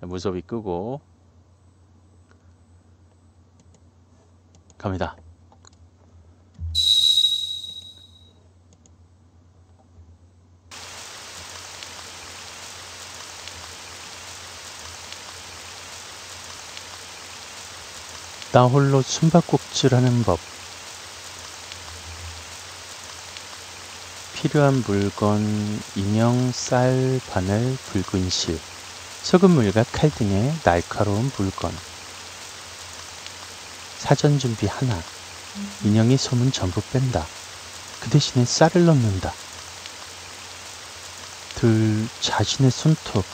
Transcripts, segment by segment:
자, 무섭이 끄고 갑니다. 나 홀로 숨바꼭질하는 법. 필요한 물건, 인형, 쌀, 바늘, 붉은 실, 소금물과 칼 등의 날카로운 물건. 사전 준비 하나. 인형이 솜은 전부 뺀다. 그 대신에 쌀을 넣는다. 둘, 자신의 손톱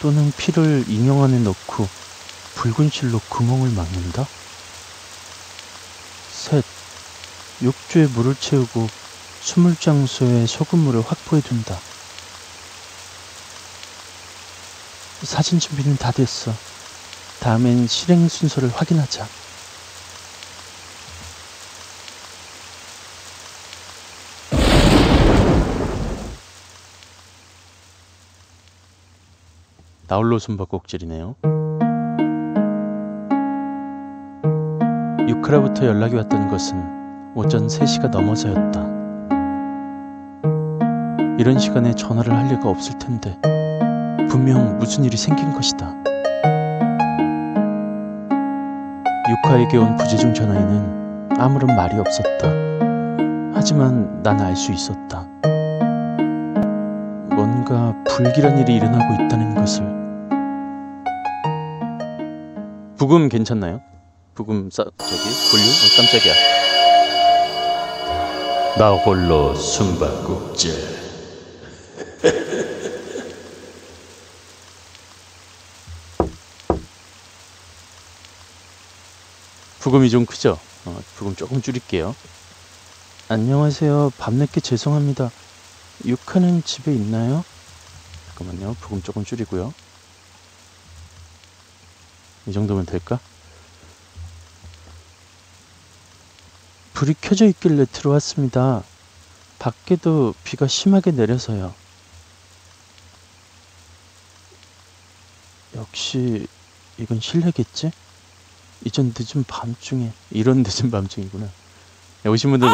또는 피를 인형 안에 넣고 붉은 실로 구멍을 막는다. 셋, 욕조에 물을 채우고 수물 장소에 소금물을 확보해 둔다. 사진 준비는 다 됐어. 다음엔 실행 순서를 확인하자. 나 홀로 숨바꼭질이네요. 유크라부터 연락이 왔던 것은 오전 3시가 넘어서였다. 이런 시간에 전화를 할 리가 없을 텐데 분명 무슨 일이 생긴 것이다. 유카에게 온 부재중 전화에는 아무런 말이 없었다. 하지만 난 알 수 있었다. 뭔가 불길한 일이 일어나고 있다는 것을. 부금 괜찮나요? 부금 저기? 깜짝이야. 나 홀로 숨바꼭질. 부금이 좀 크죠? 부금 조금 줄일게요. 안녕하세요. 밤늦게 죄송합니다. 유카는 집에 있나요? 잠깐만요. 부금 조금 줄이고요. 이 정도면 될까? 불이 켜져 있길래 들어왔습니다. 밖에도 비가 심하게 내려서요. 역시 이건 실례겠지? 이전 늦은 밤중에. 이런 늦은 밤중이구나. 야, 오신 분들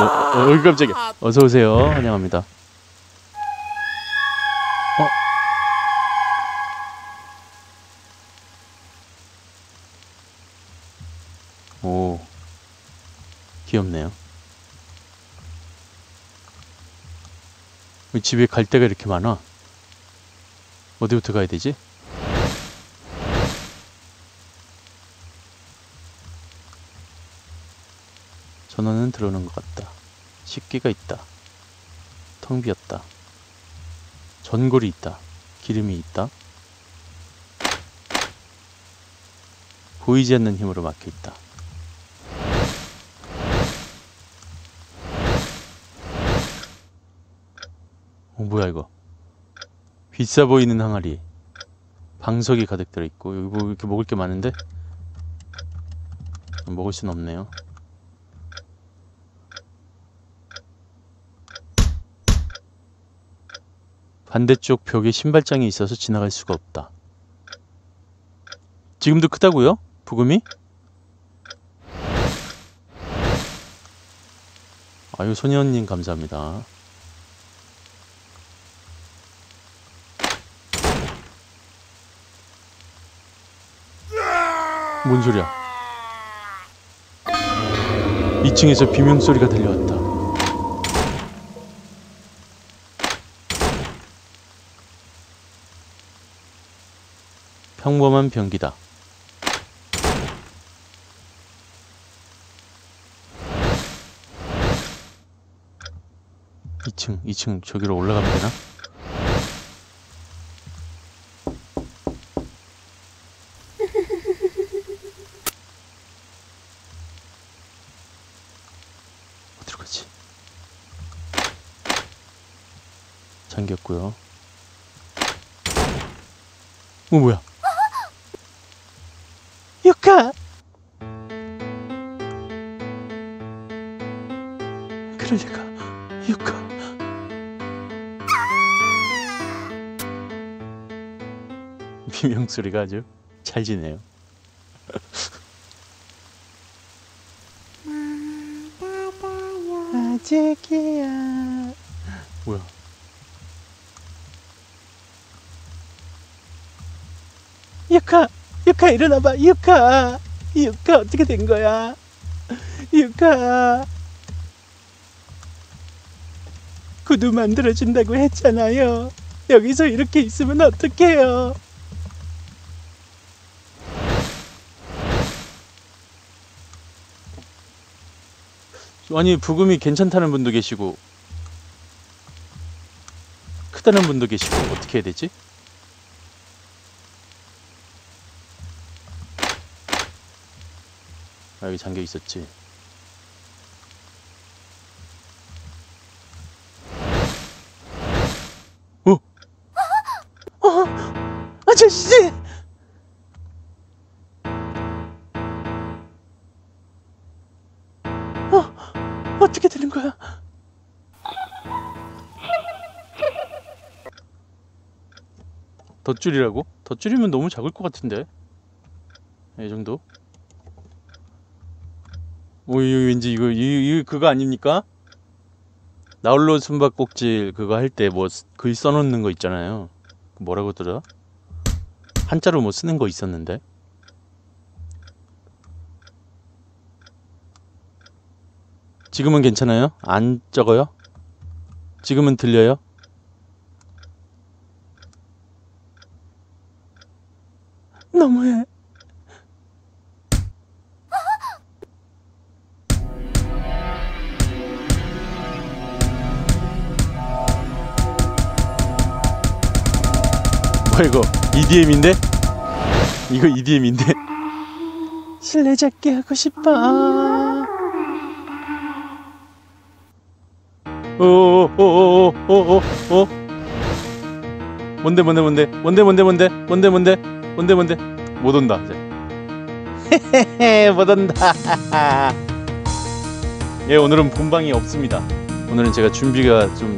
깜짝이야. 어서오세요. 환영합니다. 오, 귀엽네요. 집에 갈 데가 이렇게 많아. 어디부터 가야 되지? 전원은 들어오는 것 같다. 식기가 있다. 텅 비었다. 전골이 있다. 기름이 있다. 보이지 않는 힘으로 막혀있다. 뭐야 이거. 비싸 보이는 항아리. 방석이 가득 들어있고. 여기 뭐 이렇게 먹을 게 많은데? 먹을 순 없네요. 반대쪽 벽에 신발장이 있어서 지나갈 수가 없다. 지금도 크다고요? 부금이? 아유, 소녀님 감사합니다. 뭔 소리야? 2층에서 비명소리가 들려왔다. 평범한 변기다. 이층 저기로 올라가면 되나? 어디로 가지? 잠겼고요. 뭐야? 유카! 그럴 리가. 유카. 비명소리가 아주 잘 지네요. 아직이야. 뭐야? 유카! 유카 일어나봐! 유카! 유카 어떻게 된 거야? 유카! 구두 만들어준다고 했잖아요. 여기서 이렇게 있으면 어떡해요? 아니 부금이 괜찮다는 분도 계시고 크다는 분도 계시고 어떻게 해야 되지? 아 여기 잠겨 있었지. 어? 아저씨! 어떻게 되는 거야? 덧줄이라고? 덧줄이면 너무 작을 것 같은데? 이 정도? 오, 이거 왠지 이거 그거 아닙니까? 나홀로 숨바꼭질 그거 할 때 뭐 글 써놓는 거 있잖아요. 뭐라고 하더라? 한자로 뭐 쓰는 거 있었는데? 지금은 괜찮아요? 안 적어요? 지금은 들려요? 너무해. 뭐야 이거 EDM인데? 이거 EDM인데? 실내 잡기 하고 싶어. 오오오오오오오 뭔데 못 온다 이제. 헤헤헤 못 온다. 예 오늘은 본방이 없습니다. 오늘은 제가 준비가 좀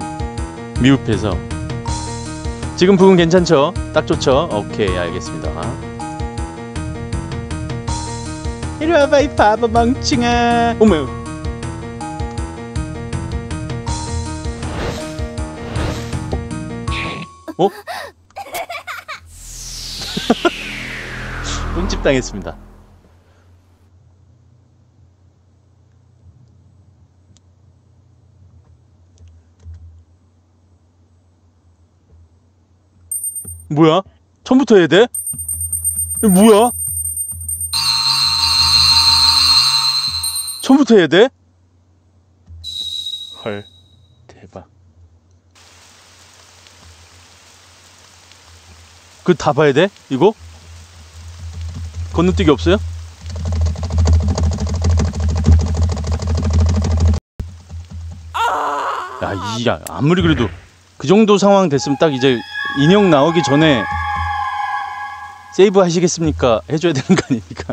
미흡해서. 지금 부분 괜찮죠? 딱 좋죠? 오케이 알겠습니다. 이리 와봐 이 바보 멍청아. 어머 어? 똥집 당했습니다. 뭐야? 처음부터 해야 돼? 뭐야? 처음부터 해야 돼? 헐 대박. 그 다 봐야 돼? 이거? 건너뛰기 없어요? 야, 야, 아무리 그래도 그 정도 상황 됐으면 딱 이제 인형 나오기 전에 세이브 하시겠습니까? 해줘야 되는 거 아닙니까?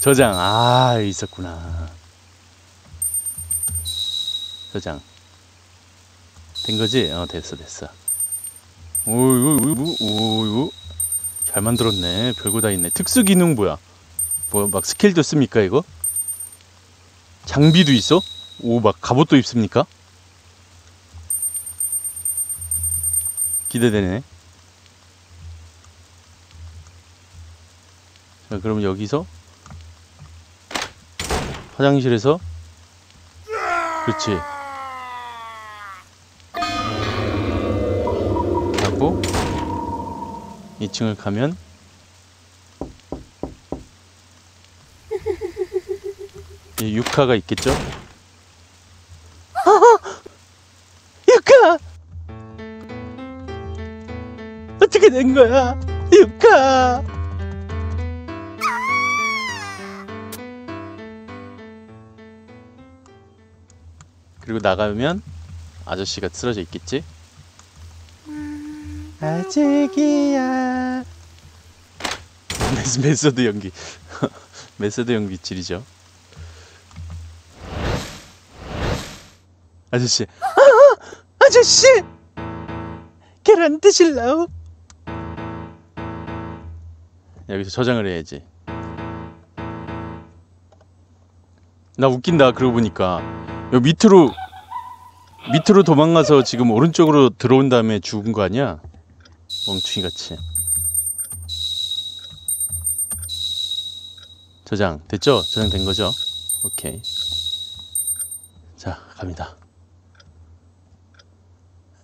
저장, 아, 있었구나. 저장. 된 거지? 어, 됐어, 됐어. 오이구 잘 만들었네. 별거 다 있네. 특수 기능 뭐야? 뭐 막 스킬도 씁니까 이거? 장비도 있어? 오 막 갑옷도 입습니까? 기대되네. 자 그럼 여기서 화장실에서 그렇지. 하고 2층을 가면 이 유카가 있겠죠? 유카! 어떻게 된 거야? 유카! 그리고 나가면 아저씨가 쓰러져 있겠지? 아직이야. 메소드 연기. 메소드 연기 질이죠. 아저씨. 아저씨! 계란 드실라우? 여기서 저장을 해야지. 나 웃긴다. 그러고 보니까 여기 밑으로 도망가서 지금 오른쪽으로 들어온 다음에 죽은 거 아니야? 멍충이같이. 저장 됐죠? 저장된 거죠? 오케이. 자, 갑니다.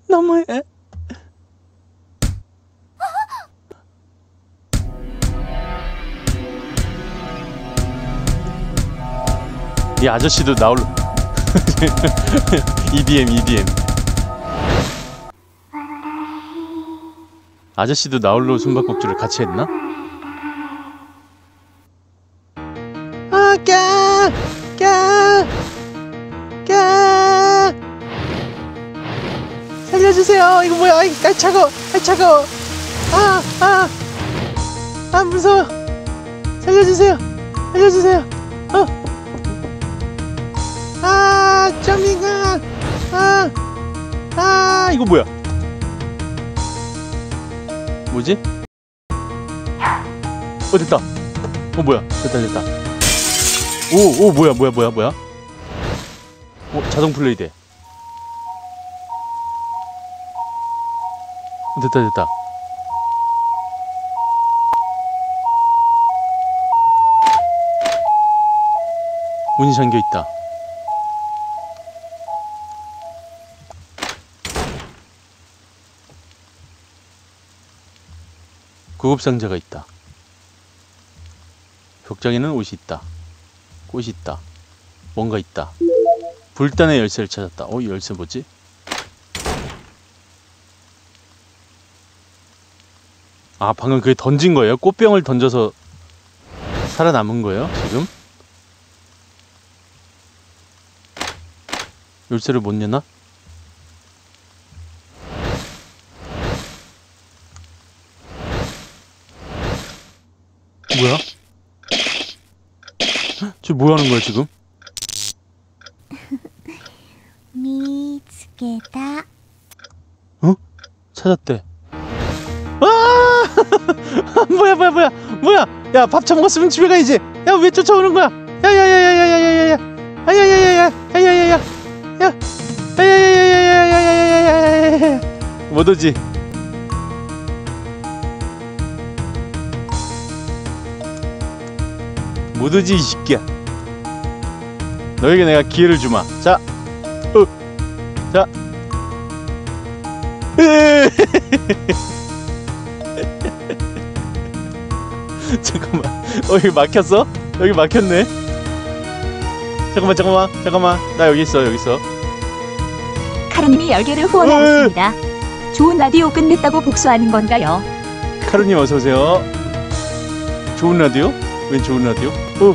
너무해. 이 아저씨도 나올 EDM 아저씨도 나홀로 숨바꼭질을 같이 했나? 아, 까 살려주세요. 이거 뭐야? 아이 차가워, 아이 차가워. 아 무서워. 살려주세요. 아, 점핑아. 이거 뭐야? 뭐지? 됐다. 뭐야? 됐다. 오, 뭐야? 자동 플레이 돼. 됐다. 문이 잠겨 있다. 구급상자가 있다. 벽장에는 옷이 있다. 꽃이 있다. 뭔가 있다. 불단의 열쇠를 찾았다. 이 열쇠 뭐지? 아, 방금 그게 던진 거예요? 꽃병을 던져서 살아남은 거예요? 지금? 열쇠를 못 내나? 뭐야? 쟤 뭐 하는 거야 지금? 미츠게다. 어? 찾았대. 아! 뭐야? 야, 밥 처먹었으면 집에 가야지. 야, 왜 쫓아오는 거야? 야야야야야야야야야. 아야야야야야야야야. 야. 야야야야야야야야야야. 못 오지? 못 오지 이 새끼야. 너에게 내가 기회를 주마. 자, 자, 잠깐만. 여기 막혔어? 여기 막혔네. 잠깐만. 나 여기 있어. 카루님이 10개를 후원하였습니다. 좋은 라디오 끝냈다고 복수하는 건가요? 카루님 어서 오세요. 좋은 라디오? 왜 좋은 라디오? 오.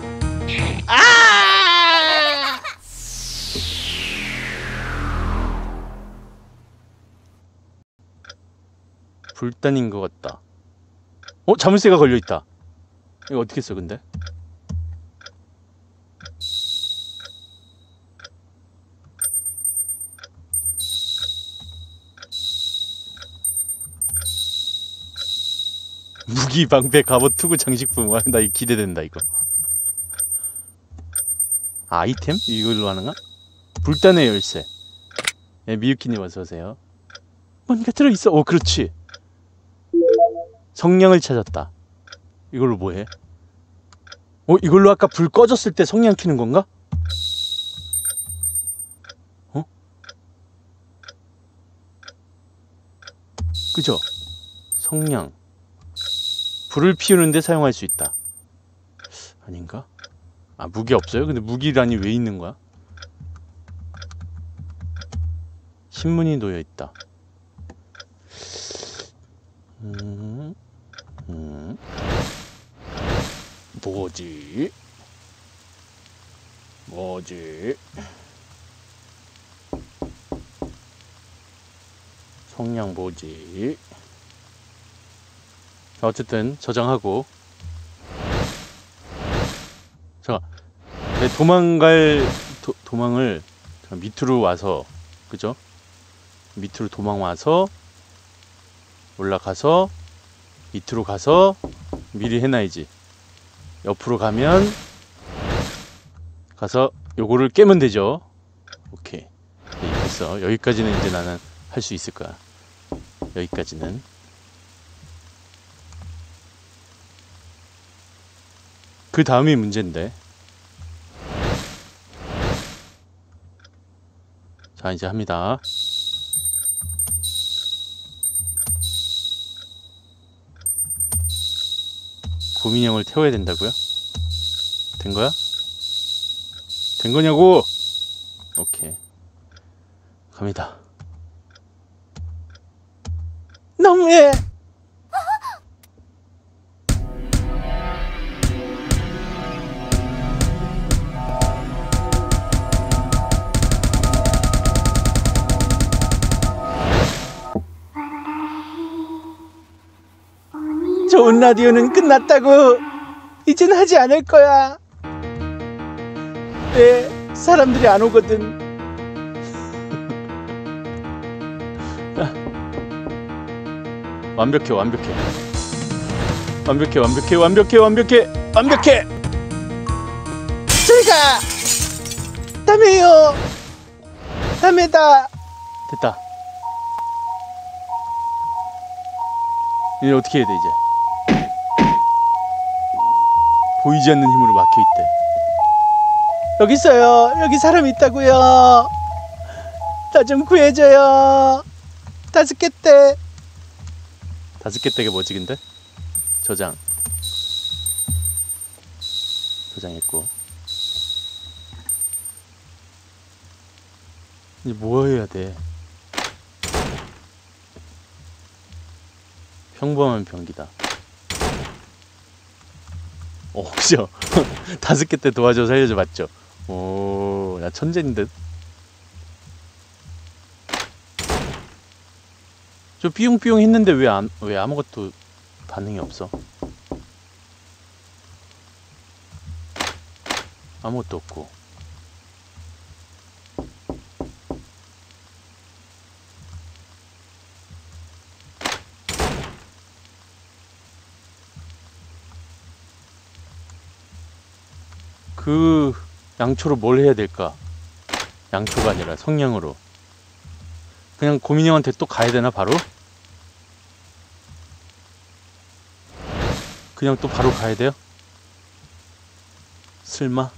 아! 불단인 것 같다. 자물쇠가 걸려있다. 이거 어떻게 써 근데? 무기, 방패, 갑옷, 투구, 장식품. 나 이거 기대된다 이거. 아, 아이템? 이걸로 하는가? 불단의 열쇠. 예, 미유키님 어서오세요. 뭔가 들어있어. 그렇지. 성냥을 찾았다. 이걸로 뭐해? 이걸로 아까 불 꺼졌을 때 성냥 켜는 건가? 그죠? 성냥. 불을 피우는데 사용할 수 있다. 아닌가? 아, 무기 없어요? 근데 무기란이 왜 있는 거야? 신문이 놓여있다. 뭐지? 뭐지? 성냥 뭐지? 어쨌든 저장하고. 잠깐, 내 도망갈 도망을 밑으로 와서, 그죠? 밑으로 도망 와서 올라가서 밑으로 가서 미리 해놔야지. 옆으로 가면 가서 요거를 깨면 되죠. 오케이. 네, 됐어. 여기까지는 이제 나는 할 수 있을 거야. 여기까지는. 그 다음이 문제인데. 자, 이제 합니다. 고민형을 태워야 된다고요? 된 거야? 된 거냐고! 오케이. 갑니다. 너무해! 좋은 라디오는 끝났다고. 이젠 하지 않을 거야. 네, 사람들이 안 오거든. 완벽해, 완벽해, 완벽해, 완벽해, 완벽해, 완벽해, 완벽해. 저희가 다음에요. 다음에다. 됐다. 이제 어떻게 해야 돼? 이제 보이지 않는 힘으로 막혀있대. 여기 있어요. 여기 사람 있다고요. 나 좀 구해줘요. 5개 떼. 5개 떼가 뭐지 근데? 저장. 저장했고. 이제 뭐 해야 돼? 평범한 변기다. 그죠? 5개 떼 도와줘 살려줘 맞죠? 오, 나 천재인 듯. 저 삐용삐용 했는데 왜 아무것도 반응이 없어? 아무것도 없고. 그 양초로 뭘 해야 될까? 양초가 아니라 성냥으로. 그냥 고민형한테 또 가야 되나 바로? 그냥 또 바로 가야 돼요? 설마?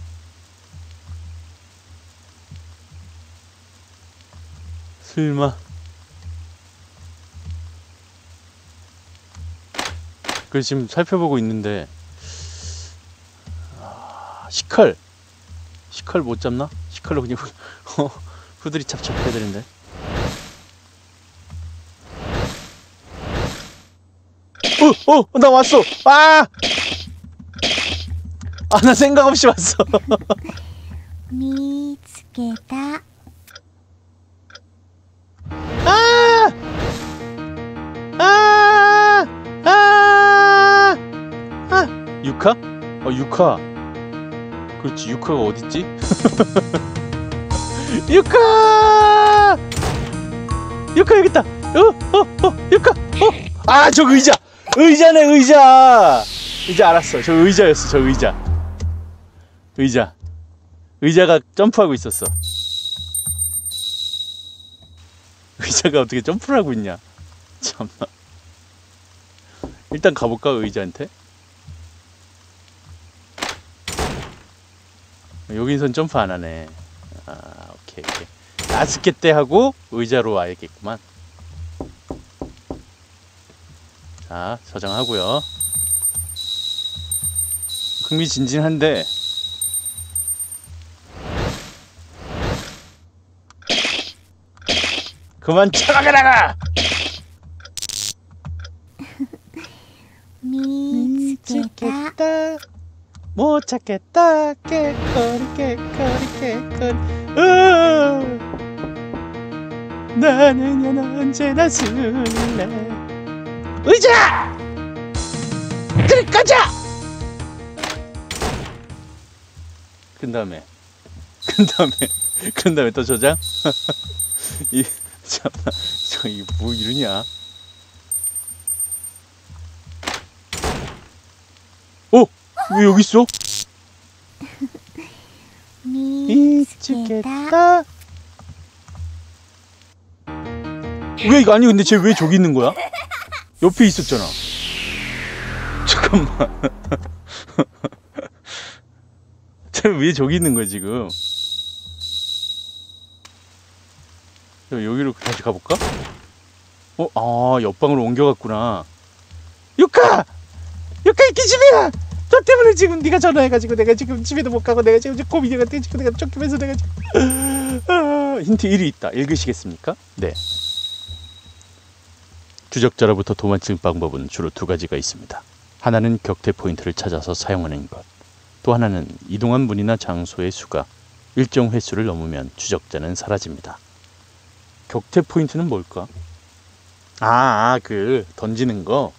설마? 그 지금 살펴보고 있는데. 시칼! 시칼 못 잡나? 시칼로 그냥 후들이 찹찹해야 되는데. 나 왔어! 아! 아, 나 생각 없이 왔어. 미츠게다. 아! 아! 아! 아! 유카? 유카. 그렇지, 유카가 어딨지? 유카! 유카 여기 있다. 유카. 아, 저 의자. 의자네, 의자. 이제 알았어. 저 의자였어, 저 의자. 의자. 의자가 점프하고 있었어. 의자가 어떻게 점프를 하고 있냐? 참나. 일단 가볼까, 의자한테? 여기선 점프 안 하네. 아, 오케이, 오케이. 5개 떼 하고 의자로 와야겠구만. 자, 저장하고요. 흥미진진한데. 그만 차가게 나가! 미치겠다. 못 찾겠다. 깨거리 깨거리 깨거리. 나는 언제나 술래. 의자! 그래 가자! 그 다음에 또 저장? 이 잠깐 저기 뭐 이러냐? 어? 왜 여기 있어? 미치겠다. 왜 이거 아니 근데 쟤 왜 저기 있는 거야? 옆에 있었잖아. 잠깐만. 쟤 왜 저기 있는 거야 지금? 여기로 다시 가볼까? 어? 아 옆방으로 옮겨갔구나. 유카! 유카 이끼 집이야! 너 때문에 지금 네가 전화해가지고 내가 지금 집에도 못 가고 내가 지금 고민이가 돼가지고 내가 쫓기면서 내가 지금 힌트 1이 있다. 읽으시겠습니까? 네. 추적자로부터 도망치는 방법은 주로 두 가지가 있습니다. 하나는 격퇴 포인트를 찾아서 사용하는 것. 또 하나는 이동한 문이나 장소의 수가 일정 횟수를 넘으면 추적자는 사라집니다. 격퇴 포인트는 뭘까? 아, 그 던지는 거.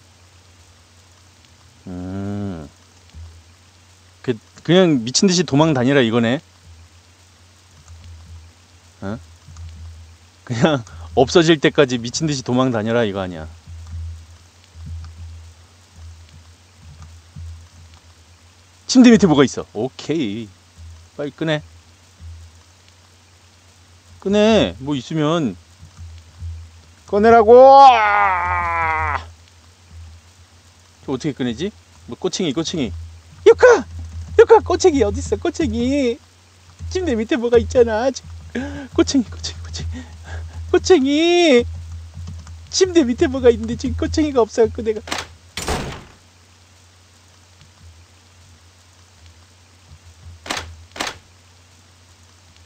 그냥 미친 듯이 도망 다니라 이거네. 어? 그냥 없어질 때까지 미친 듯이 도망 다녀라 이거 아니야. 침대 밑에 뭐가 있어? 오케이. 빨리 꺼내. 꺼내. 뭐 있으면 꺼내라고. 어떻게 꺼내지? 뭐 꼬챙이. 유카 꼬챙이 어디 있어? 꼬챙이 침대 밑에 뭐가 있잖아. 꼬챙이 침대 밑에 뭐가 있는데 지금 꼬챙이가 없어갖고 내가.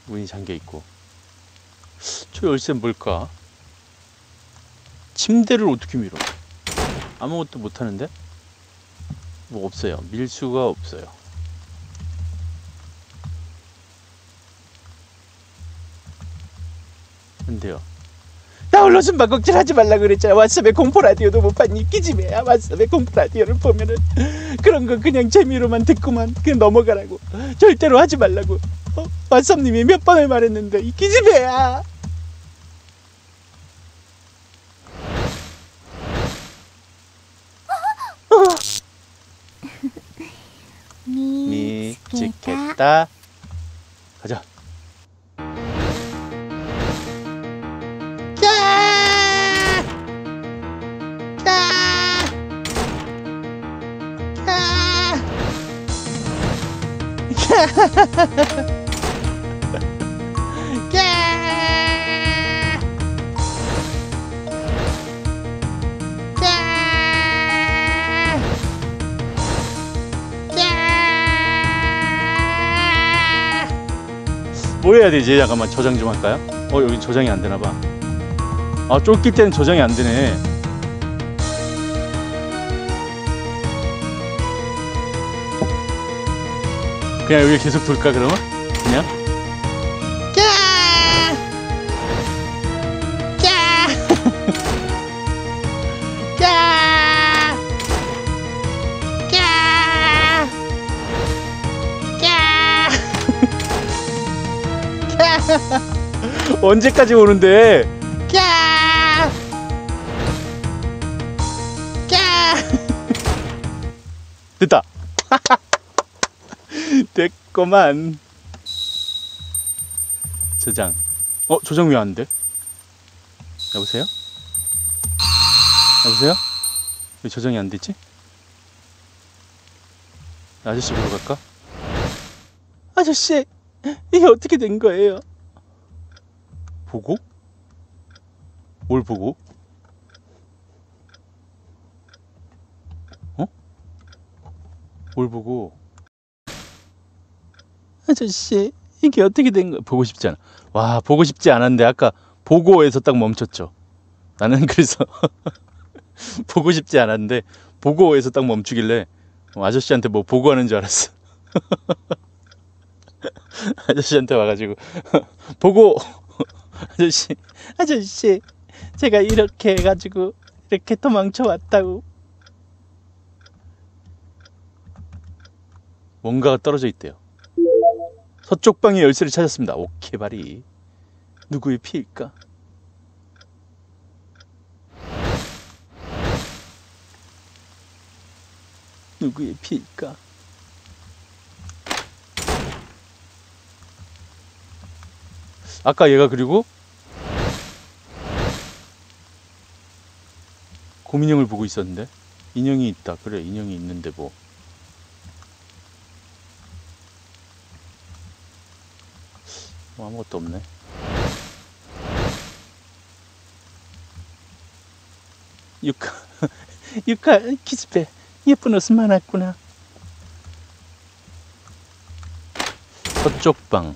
문이 잠겨 있고. 저 열쇠 뭘까? 침대를 어떻게 밀어? 아무것도 못 하는데? 뭐 없어요. 밀 수가 없어요. 안 돼요. 나 홀로선 막걱질 하지 말라 그랬잖아. 왓썹에 공포 라디오도 못 봤니? 끼집애야. 왓썹에 공포 라디오를 보면은 그런 거 그냥 재미로만 듣고만 그냥 넘어가라고. 절대로 하지 말라고. 어? 왓썹님이 몇 번을 말했는데 이 끼집애야. 미치겠다. 가자. 뭐 해야 되지? 잠깐만 저장 좀 할까요? 어 여기 저장이 안 되나봐. 아 쫓길 때는 저장이 안 되네. 그냥 여기 계속 돌까 그러면? 그냥? 언제까지 오는데? 됐다. 됐구만. 저장. 어? 저장 왜 안 돼? 여보세요? 여보세요? 왜 저장이 안 됐지? 아저씨 보러 갈까? 아저씨 이게 어떻게 된 거예요? 보고? 뭘 보고? 어? 뭘 보고? 아저씨 이게 어떻게 된 거야? 보고 싶지 않아. 와 보고 싶지 않았는데 아까 보고에서 딱 멈췄죠. 나는 그래서 보고 싶지 않았는데 보고에서 딱 멈추길래 아저씨한테 뭐 보고하는 줄 알았어. 아저씨한테 와가지고 보고 아저씨 제가 이렇게 해가지고 이렇게 도망쳐 왔다고. 뭔가가 떨어져 있대요. 서쪽 방의 열쇠를 찾았습니다. 오, 개발이 누구의 피일까? 누구의 피일까? 아까 얘가 그리고 곰인형을 보고 있었는데 인형이 있다. 그래, 인형이 있는데 뭐. 아무것도 없네. 유카 키스페 예쁜 옷은 많았구나. 서쪽 방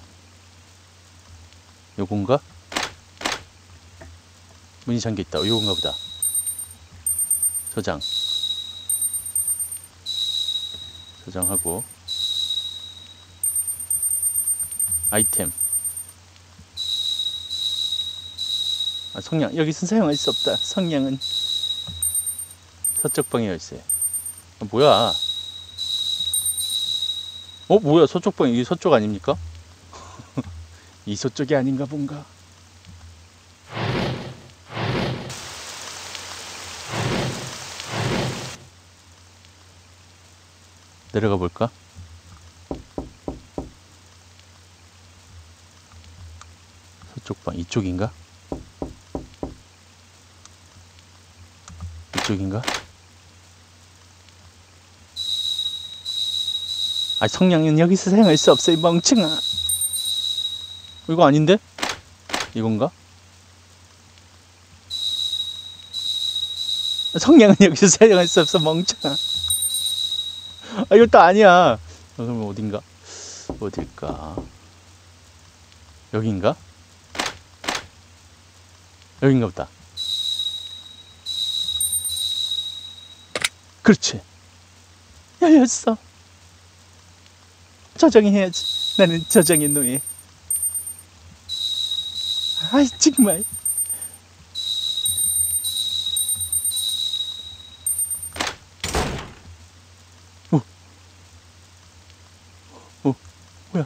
요건가? 문이 잠겨있다. 요건가 보다. 저장 저장하고 아이템 아, 성냥 여기선 사용할 수 없다. 성냥은 서쪽 방의 열쇠. 아, 뭐야? 어 뭐야? 서쪽 방 이게 서쪽 아닙니까? 이 서쪽이 아닌가 본가. 내려가 볼까? 서쪽 방 이쪽인가? 이쪽인가? 아 성냥은 여기서 사용할 수 없어 이 멍청아. 이거 아닌데? 이건가? 성냥은 여기서 사용할 수 없어 멍청아. 아 이것도 아니야. 그럼 어딘가? 어딜까? 여긴가? 여긴가 보다. 그렇지. 열렸어. 저장해야지. 나는 저장의 노예. 아이 정말. 오, 뭐야?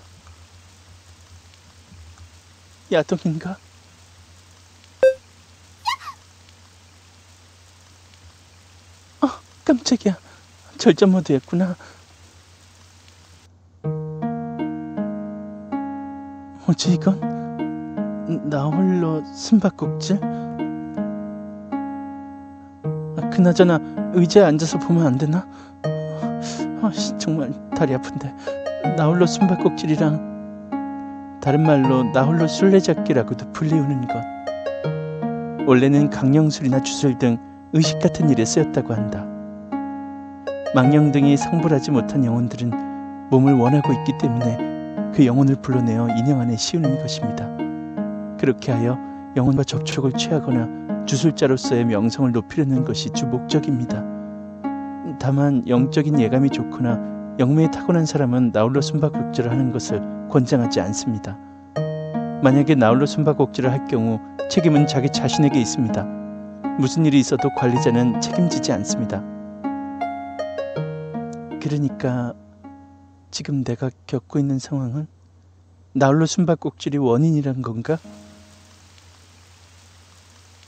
야동인가? 깜짝이야. 절전 모드였구나. 어째 이건? 나 홀로 숨바꼭질? 아, 그나저나 의자에 앉아서 보면 안 되나? 아, 정말 다리 아픈데. 나 홀로 숨바꼭질이랑 다른 말로 나 홀로 술래잡기라고도 불리우는 것. 원래는 강령술이나 주술 등 의식 같은 일에 쓰였다고 한다. 망령 등이 상불하지 못한 영혼들은 몸을 원하고 있기 때문에 그 영혼을 불러내어 인형 안에 씌우는 것입니다. 그렇게 하여 영혼과 접촉을 취하거나 주술자로서의 명성을 높이려는 것이 주 목적입니다. 다만 영적인 예감이 좋거나 영매에 타고난 사람은 나홀로 숨바꼭질을 하는 것을 권장하지 않습니다. 만약에 나홀로 숨바꼭질을 할 경우 책임은 자기 자신에게 있습니다. 무슨 일이 있어도 관리자는 책임지지 않습니다. 그러니까 지금 내가 겪고 있는 상황은 나홀로 숨바꼭질이 원인이란 건가?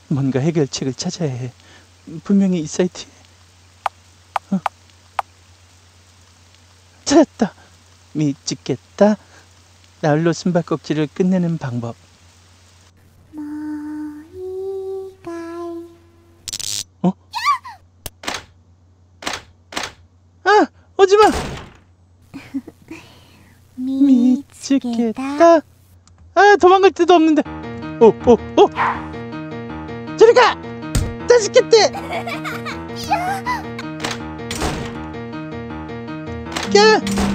뭔가 해결책을 찾아야 해. 분명히 이 사이트에 찾았다. 미치겠다. 나홀로 숨바꼭질을 끝내는 방법. 오지마! 미치겠다. 아 도망갈 데도 없는데. 오. 저리 가! 다시겠대. 야!